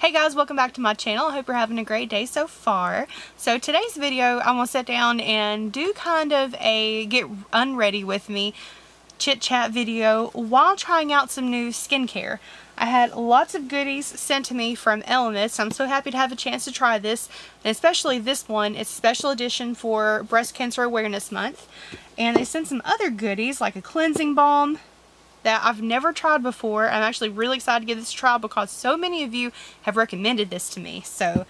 Hey guys, welcome back to my channel. I hope you're having a great day so far. So today's video, I'm gonna sit down and do kind of a get unready with me chit chat video while trying out some new skincare. I had lots of goodies sent to me from Elemis. I'm so happy to have a chance to try this, and especially this one. It's a special edition for Breast Cancer Awareness Month. And they sent some other goodies like a cleansing balm that I've never tried before. I'm actually really excited to give this a try because so many of you have recommended this to me. So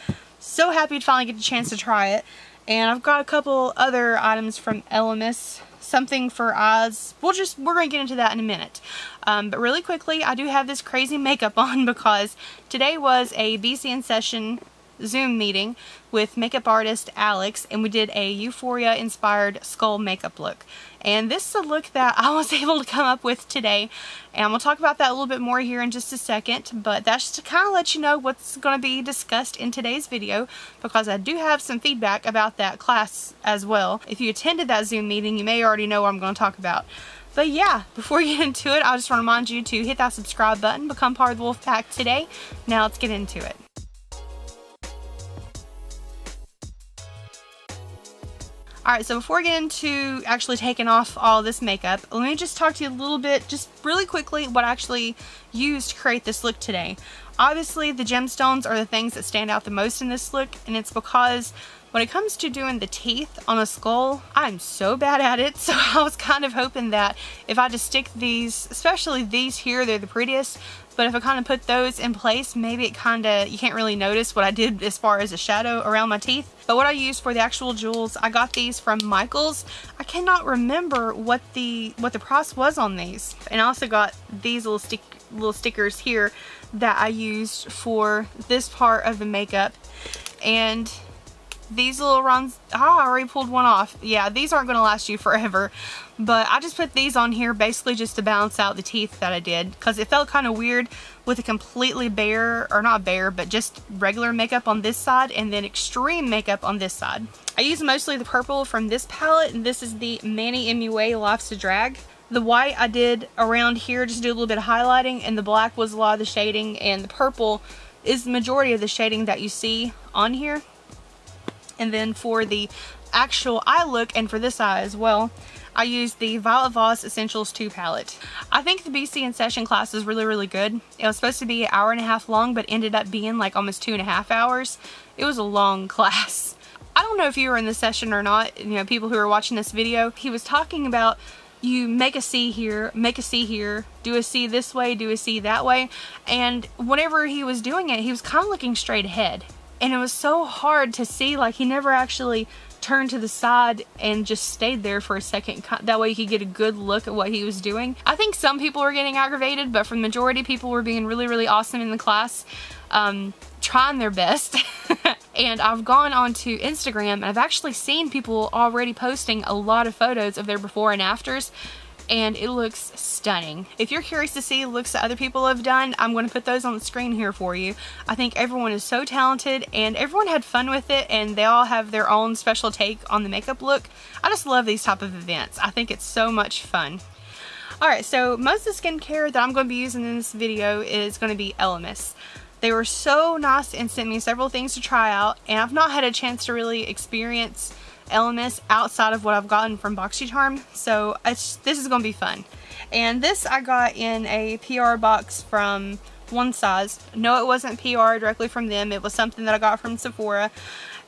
happy to finally get a chance to try it. And I've got a couple other items from Elemis, something for eyes. We're gonna get into that in a minute. But really quickly, I do have this crazy makeup on because today was a BC In Session Zoom meeting with makeup artist Alex, and we did a Euphoria inspired skull makeup look, and this is a look that I was able to come up with today, and I'm gonna talk about that a little bit more here in just a second. But that's just to kind of let you know what's going to be discussed in today's video, because I do have some feedback about that class as well. If you attended that Zoom meeting, you may already know what I'm going to talk about. But yeah, before you get into it, I just want to remind you to hit that subscribe button, become part of the Wolf Pack today. Now let's get into it. Alright, so before we get into actually taking off all this makeup, let me just talk to you a little bit, just really quickly, what I actually used to create this look today. Obviously, the gemstones are the things that stand out the most in this look, and it's because when it comes to doing the teeth on a skull, I'm so bad at it, so I was kind of hoping that if I just stick these, especially these here, they're the prettiest, but if I kind of put those in place, maybe it kind of, you can't really notice what I did as far as a shadow around my teeth. But what I used for the actual jewels, I got these from Michael's. I cannot remember what the price was on these. And I also got these little stickers here that I used for this part of the makeup. And these little rounds, I already pulled one off. Yeah, these aren't gonna last you forever, but I just put these on here basically just to balance out the teeth that I did, because it felt kind of weird with a completely bare, or not bare, but just regular makeup on this side and then extreme makeup on this side. I use mostly the purple from this palette, and this is the Manny MUA Life's a Drag. The white I did around here just to do a little bit of highlighting, and the black was a lot of the shading, and the purple is the majority of the shading that you see on here. And then for the actual eye look, and for this eye as well, I used the Violet Voss Essentials 2 palette. I think the BC In Session class is really, really good. It was supposed to be an hour and a half long, but ended up being like almost 2.5 hours. It was a long class. I don't know if you were in the session or not, you know, people who are watching this video. He was talking about you make a C here, make a C here, do a C this way, do a C that way. And whenever he was doing it, he was kind of looking straight ahead. And it was so hard to see, like he never actually turned to the side and just stayed there for a second. That way you could get a good look at what he was doing. I think some people were getting aggravated, but for the majority, people were being really, really awesome in the class, trying their best. And I've gone onto Instagram, and I've actually seen people already posting a lot of photos of their before and afters, and it looks stunning. If you're curious to see looks that other people have done, I'm going to put those on the screen here for you. I think everyone is so talented, and everyone had fun with it, and they all have their own special take on the makeup look. I just love these type of events. I think it's so much fun. Alright, so most of the skincare that I'm going to be using in this video is going to be Elemis. They were so nice and sent me several things to try out, and I've not had a chance to really experience Elemis outside of what I've gotten from Boxycharm, so this is gonna be fun. And this I got in a PR box from One Size. No, it wasn't PR directly from them. It was something that I got from Sephora,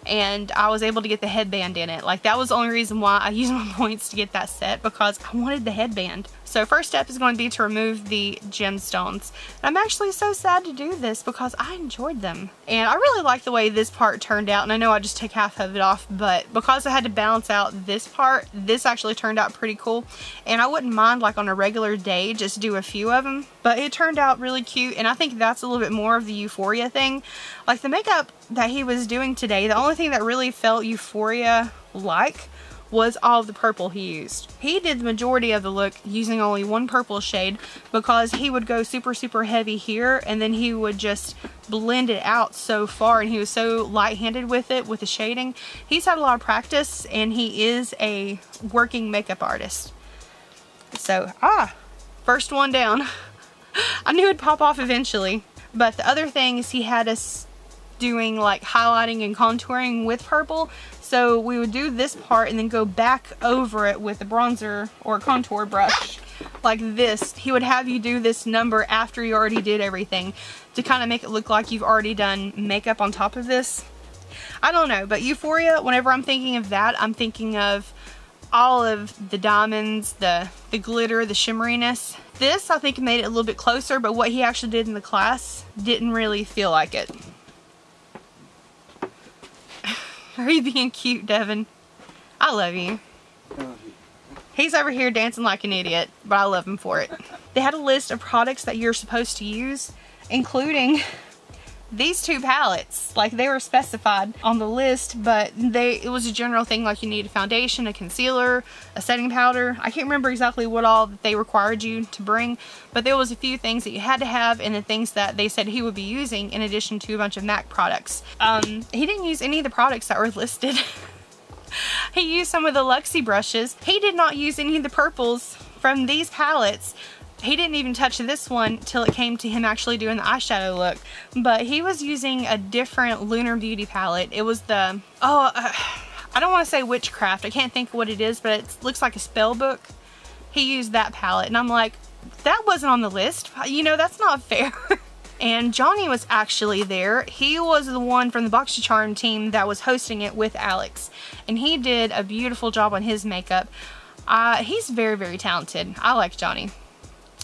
and I was able to get the headband in it. Like, that was the only reason why I used my points to get that set, because I wanted the headband. So first step is going to be to remove the gemstones. And I'm actually so sad to do this because I enjoyed them, and I really like the way this part turned out. And I know I just took half of it off, but because I had to balance out this part, this actually turned out pretty cool. And I wouldn't mind, like on a regular day, just do a few of them, but it turned out really cute. And I think that's a little bit more of the Euphoria thing. Like the makeup that he was doing today, the only thing that really felt Euphoria like was all of the purple he used. He did the majority of the look using only one purple shade, because he would go super, super heavy here, and then he would just blend it out so far, and he was so light-handed with it, with the shading. He's had a lot of practice, and he is a working makeup artist. So, first one down. I knew it'd pop off eventually. But the other thing is he had us doing like highlighting and contouring with purple. So we would do this part and then go back over it with a bronzer or a contour brush like this. He would have you do this number after you already did everything to kind of make it look like you've already done makeup on top of this. I don't know, but Euphoria, whenever I'm thinking of that, I'm thinking of all of the diamonds, the glitter, the shimmeriness. This I think made it a little bit closer, but what he actually did in the class didn't really feel like it. Are you being cute, Devin? I love you. He's over here dancing like an idiot, but I love him for it. They had a list of products that you're supposed to use, including these two palettes. Like, they were specified on the list, but it was a general thing, like you need a foundation, a concealer, a setting powder. I can't remember exactly what all that they required you to bring, but there was a few things that you had to have and the things that they said he would be using in addition to a bunch of MAC products. He didn't use any of the products that were listed. He used some of the Luxie brushes. He did not use any of the purples from these palettes. He didn't even touch this one till it came to him actually doing the eyeshadow look. But he was using a different Lunar Beauty palette. It was the, I don't want to say witchcraft. I can't think of what it is, but it looks like a spell book. He used that palette and I'm like, that wasn't on the list. You know, that's not fair. And Johnny was actually there. He was the one from the Boxycharm team that was hosting it with Alex. And he did a beautiful job on his makeup. He's very, very talented. I like Johnny.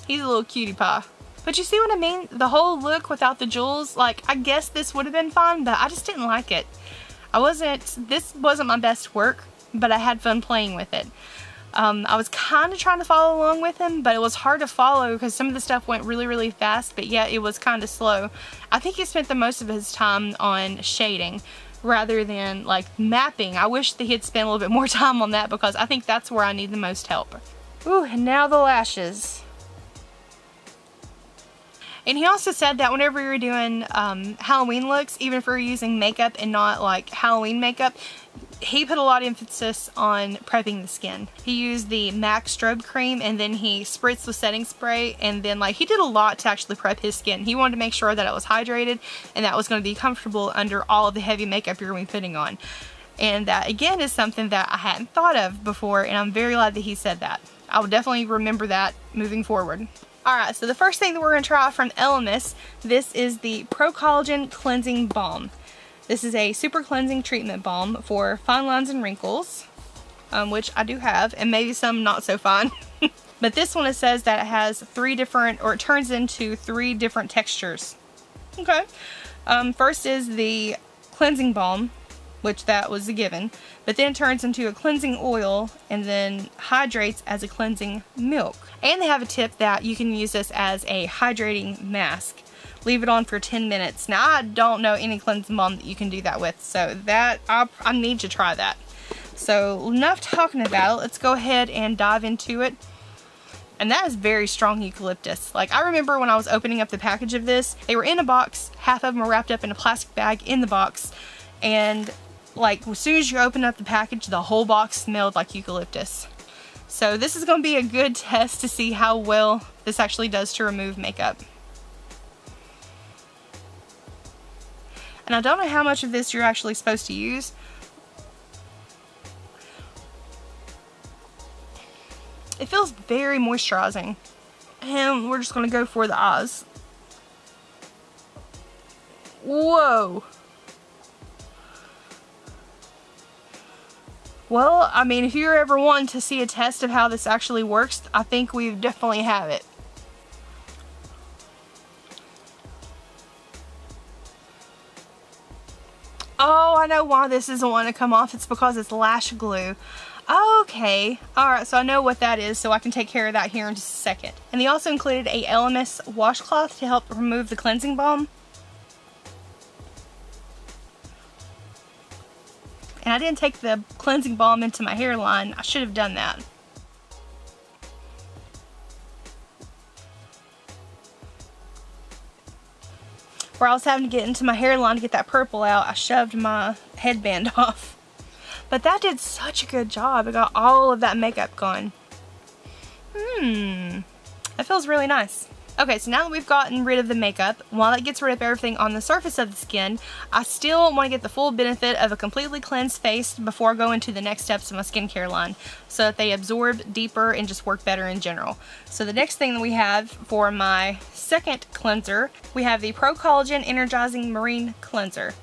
He's a little cutie pie. But you see what I mean? The whole look without the jewels, like, I guess this would have been fun, but I just didn't like it. This wasn't my best work, but I had fun playing with it. I was kind of trying to follow along with him, but it was hard to follow because some of the stuff went really, really fast, but yet it was kind of slow. I think he spent the most of his time on shading rather than like mapping. I wish that he had spent a little bit more time on that because I think that's where I need the most help. Ooh, and now the lashes. And he also said that whenever we were doing Halloween looks, even if we were using makeup and not like Halloween makeup, he put a lot of emphasis on prepping the skin. He used the MAC Strobe Cream and then he spritzed with setting spray, and then like he did a lot to actually prep his skin. He wanted to make sure that it was hydrated and that it was going to be comfortable under all of the heavy makeup you're going to be putting on. And that again is something that I hadn't thought of before, and I'm very glad that he said that. I will definitely remember that moving forward. Alright, so the first thing that we're going to try from Elemis, this is the Pro Collagen Cleansing Balm. This is a super cleansing treatment balm for fine lines and wrinkles, which I do have, and maybe some not so fine. But this one, it says that it has it turns into 3 different textures. Okay. First is the cleansing balm, which that was a given, but then turns into a cleansing oil and then hydrates as a cleansing milk. And they have a tip that you can use this as a hydrating mask. Leave it on for 10 minutes. Now I don't know any cleansing balm that you can do that with, so that I need to try that. So enough talking about it, let's go ahead and dive into it. And that is very strong eucalyptus. Like, I remember when I was opening up the package of this, they were in a box, half of them were wrapped up in a plastic bag in the box, and like as soon as you open up the package, the whole box smelled like eucalyptus. So this is going to be a good test to see how well this actually does to remove makeup. And I don't know how much of this you're actually supposed to use. It feels very moisturizing. And we're just going to go for the eyes. Whoa. Well, I mean, if you're ever wanting to see a test of how this actually works, I think we definitely have it. Oh, I know why this doesn't want to come off. It's because it's lash glue. Okay. Alright, so I know what that is, so I can take care of that here in just a second. And they also included a Elemis washcloth to help remove the cleansing balm. And I didn't take the cleansing balm into my hairline. I should have done that. Where I was having to get into my hairline to get that purple out, I shoved my headband off. But that did such a good job. It got all of that makeup gone. That feels really nice. Okay, so now that we've gotten rid of the makeup, while it gets rid of everything on the surface of the skin, I still want to get the full benefit of a completely cleansed face before going to the next steps of my skincare line, so that they absorb deeper and just work better in general. So the next thing that we have for my second cleanser, we have the Pro Collagen Energizing Marine Cleanser.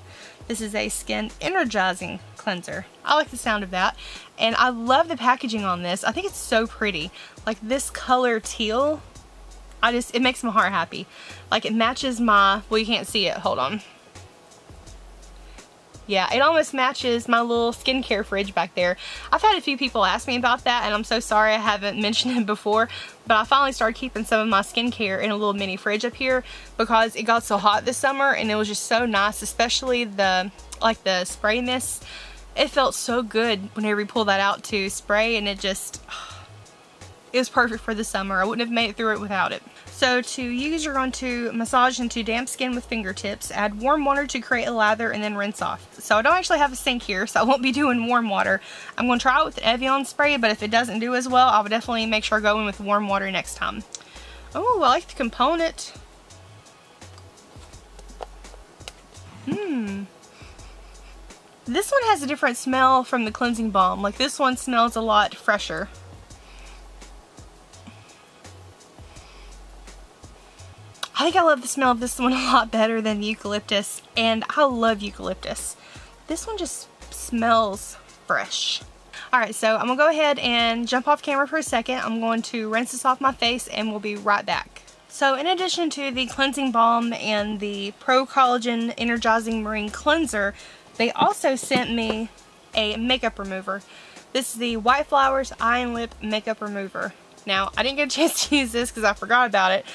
This is a skin energizing cleanser. I like the sound of that, and I love the packaging on this. I think it's so pretty. Like this color teal, it makes my heart happy. Like it matches my, well, you can't see it, hold on. Yeah, it almost matches my little skincare fridge back there. I've had a few people ask me about that, and I'm so sorry I haven't mentioned it before, but I finally started keeping some of my skincare in a little mini fridge up here because it got so hot this summer, and it was just so nice, especially the spray mist. It felt so good whenever you pull that out to spray, and it was perfect for the summer. I wouldn't have made it through it without it. So to use, you're going to massage into damp skin with fingertips, add warm water to create a lather, and then rinse off. So I don't actually have a sink here, so I won't be doing warm water. I'm going to try it with the Evian spray, but if it doesn't do as well, I would definitely make sure I go in with warm water next time. Oh, I like the component. This one has a different smell from the cleansing balm. Like this one smells a lot fresher. I think I love the smell of this one a lot better than the eucalyptus, and I love eucalyptus. This one just smells fresh. Alright, so I'm going to go ahead and jump off camera for a second. I'm going to rinse this off my face, and we'll be right back. So in addition to the cleansing balm and the Pro Collagen Energizing Marine Cleanser, they also sent me a makeup remover. This is the White Flowers Eye and Lip Makeup Remover. Now, I didn't get a chance to use this because I forgot about it.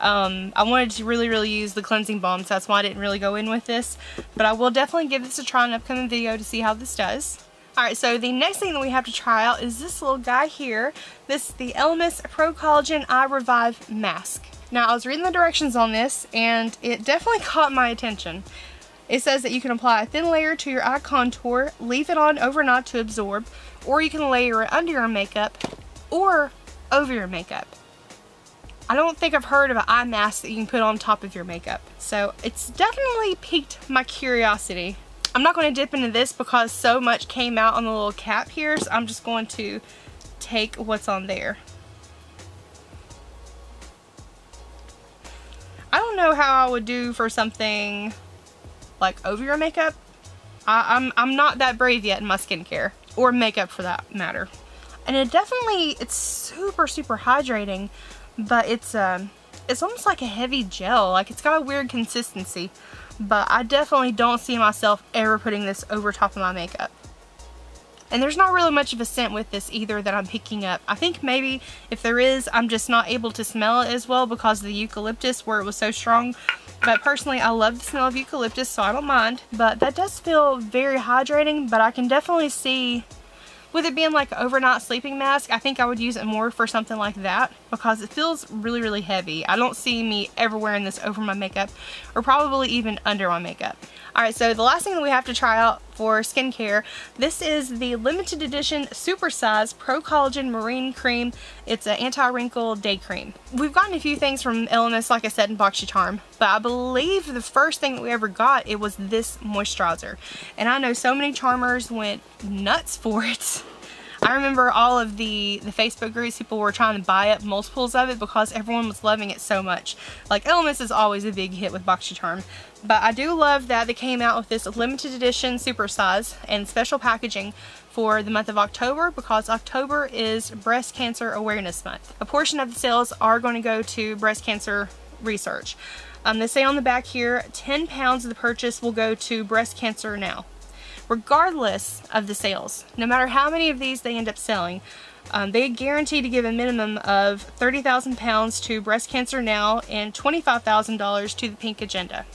I wanted to really use the cleansing balm, so that's why I didn't really go in with this, but I will definitely give this a try in an upcoming video to see how this does. Alright, so the next thing that we have to try out is this little guy here. This is the Elemis Pro Collagen Eye Revive Mask. Now, I was reading the directions on this, and it definitely caught my attention. It says that you can apply a thin layer to your eye contour, leave it on overnight to absorb, or you can layer it under your makeup or over your makeup. I don't think I've heard of an eye mask that you can put on top of your makeup. So it's definitely piqued my curiosity. I'm not going to dip into this because so much came out on the little cap here, so I'm just going to take what's on there. I don't know how I would do for something like over your makeup. I'm not that brave yet in my skincare, or makeup for that matter. And it definitely, it's super hydrating. But it's almost like a heavy gel. Like it's got a weird consistency. But I definitely don't see myself ever putting this over top of my makeup. And there's not really much of a scent with this either that I'm picking up. I think maybe if there is, I'm just not able to smell it as well because of the eucalyptus where it was so strong. But personally, I love the smell of eucalyptus, so I don't mind. But that does feel very hydrating, but I can definitely see, with it being like an overnight sleeping mask, I think I would use it more for something like that because it feels really heavy. I don't see me ever wearing this over my makeup or probably even under my makeup. Alright, so the last thing that we have to try out for skincare, this is the limited edition super size Pro Collagen Marine Cream. It's an anti-wrinkle day cream. We've gotten a few things from Elemis, like I said, in Boxycharm, but I believe the first thing that we ever got, it was this moisturizer. And I know so many charmers went nuts for it. I remember all of the Facebook groups, people were trying to buy up multiples of it because everyone was loving it so much. Like Elemis is always a big hit with BoxyCharm, but I do love that they came out with this limited edition super size and special packaging for the month of October because October is Breast Cancer Awareness Month. A portion of the sales are going to go to breast cancer research. They say on the back here, 10 pounds of the purchase will go to Breast Cancer Now. Regardless of the sales, no matter how many of these they end up selling, they guarantee to give a minimum of £30,000 to Breast Cancer Now and $25,000 to the Pink Agenda.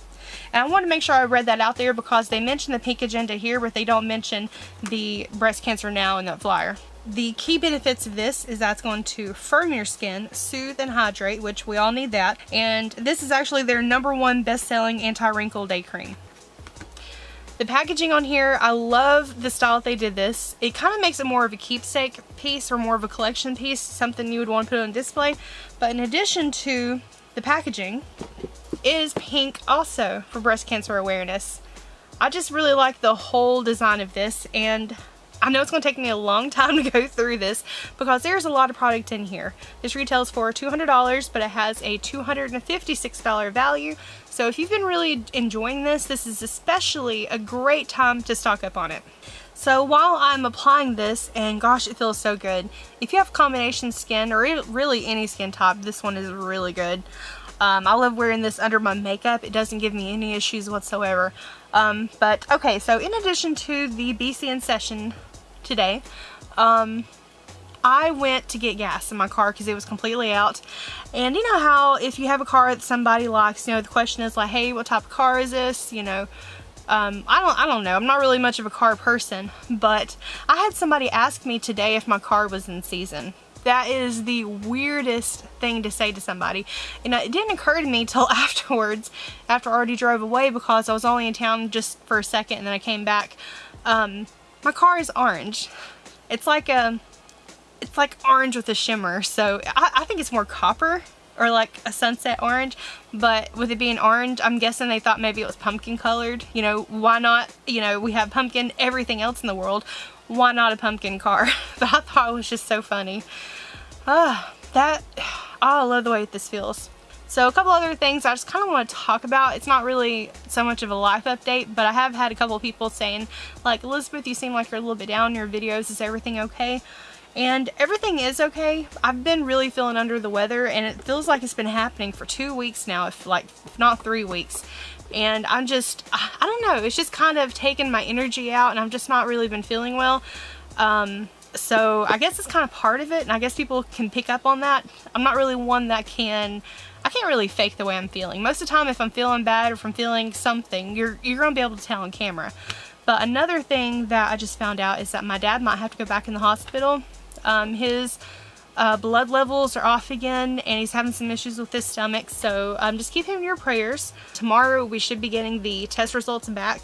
And I want to make sure I read that out there because they mention the Pink Agenda here, but they don't mention the Breast Cancer Now in that flyer. The key benefits of this is that it's going to firm your skin, soothe and hydrate, which we all need that. And this is actually their #1 best-selling anti-wrinkle day cream. The packaging on here, I love the style that they did this. It kind of makes it more of a keepsake piece or more of a collection piece, something you would want to put on display. But in addition to The packaging is pink also for breast cancer awareness. I just really like the whole design of this, and I know it's going to take me a long time to go through this because there's a lot of product in here. This retails for $200, but it has a $256 value. So if you've been really enjoying this, this is especially a great time to stock up on it. So while I'm applying this, and gosh, it feels so good. If you have combination skin or really any skin type, this one is really good. I love wearing this under my makeup. It doesn't give me any issues whatsoever. But okay, so in addition to the BC In Session today, I went to get gas in my car because it was completely out. And you know how if you have a car that somebody likes, you know, the question is like, hey, what type of car is this? You know, I don't know. I'm not really much of a car person, but I had somebody ask me today if my car was in season. That is the weirdest thing to say to somebody. And it didn't occur to me till afterwards, after I already drove away, because I was only in town just for a second and then I came back. My car is orange. It's like orange with a shimmer. So I think it's more copper or like a sunset orange, but with it being orange, I'm guessing they thought maybe it was pumpkin colored. You know, why not? You know, we have pumpkin, everything else in the world. Why not a pumpkin car? But I thought it was just so funny. I love the way this feels. So a couple other things I just kind of want to talk about. It's not really so much of a life update, but I have had a couple people saying, like, Elizabeth, you seem like you're a little bit down in your videos. Is everything okay? And everything is okay. I've been really feeling under the weather, and it feels like it's been happening for 2 weeks now, if not 3 weeks. And I'm just, I don't know, it's just kind of taken my energy out, and I've just not really been feeling well. So I guess it's kind of part of it, and I guess people can pick up on that. I'm not really one that can, I can't really fake the way I'm feeling. Most of the time if I'm feeling bad or if I'm feeling something, you're going to be able to tell on camera. But another thing that I just found out is that my dad might have to go back in the hospital. His blood levels are off again, and he's having some issues with his stomach, so just keep him in your prayers. Tomorrow we should be getting the test results back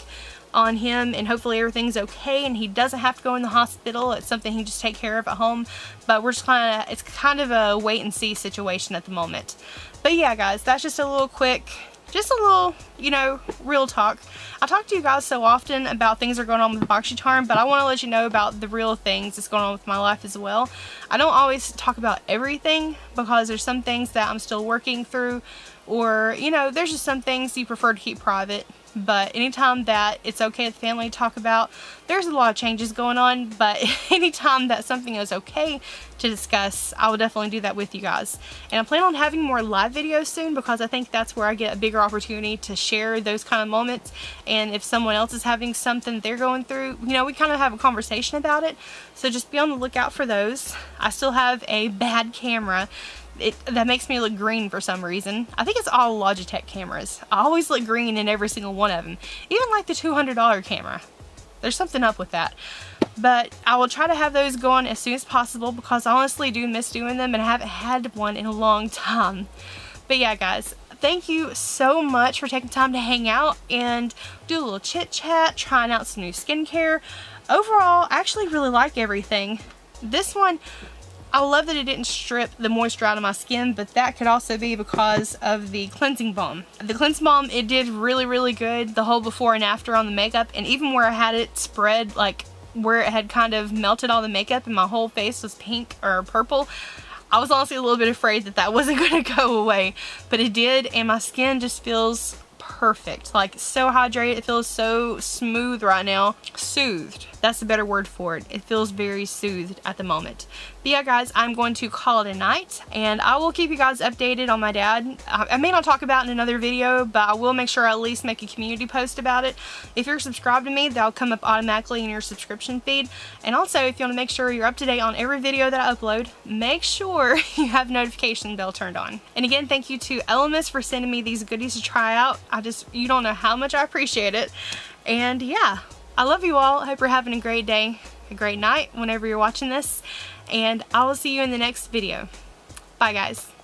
on him, and hopefully everything's okay and he doesn't have to go in the hospital. It's something he can just take care of at home, but we're just kind of, it's kind of a wait and see situation at the moment. But yeah guys, that's just a little quick, just a little, you know, real talk. I talk to you guys so often about things that are going on with Boxycharm, but I want to let you know about the real things that's going on with my life as well. I don't always talk about everything because there's some things that I'm still working through, or, you know, there's just some things you prefer to keep private. But anytime that it's okay with family to talk about, there's a lot of changes going on, but anytime that something is okay to discuss, I will definitely do that with you guys. And I plan on having more live videos soon because I think that's where I get a bigger opportunity to share those kind of moments. And if someone else is having something they're going through, you know, we kind of have a conversation about it. So just be on the lookout for those. I still have a bad camera. That makes me look green for some reason. I think it's all Logitech cameras. I always look green in every single one of them. Even like the $200 camera. There's something up with that. But I will try to have those going as soon as possible because I honestly do miss doing them, and I haven't had one in a long time. But yeah guys, thank you so much for taking time to hang out and do a little chit chat, trying out some new skincare. Overall, I actually really like everything. This one, I love that it didn't strip the moisture out of my skin, but that could also be because of the cleansing balm. The cleansing balm, it did really, really good, the whole before and after on the makeup, and even where I had it spread, like where it had kind of melted all the makeup and my whole face was pink or purple, I was honestly a little bit afraid that that wasn't going to go away, but it did, and my skin just feels perfect, like so hydrated. It feels so smooth right now. Soothed, that's the better word for it. It feels very soothed at the moment. But yeah guys, I'm going to call it a night, and I will keep you guys updated on my dad. I may not talk about it in another video, but I will make sure I at least make a community post about it. If you're subscribed to me, that'll come up automatically in your subscription feed. And also, if you want to make sure you're up to date on every video that I upload, make sure you have notification bell turned on. And again, thank you to Elemis for sending me these goodies to try out. You don't know how much I appreciate it. And yeah, I love you all. I hope you're having a great day, a great night whenever you're watching this, and I will see you in the next video. Bye guys.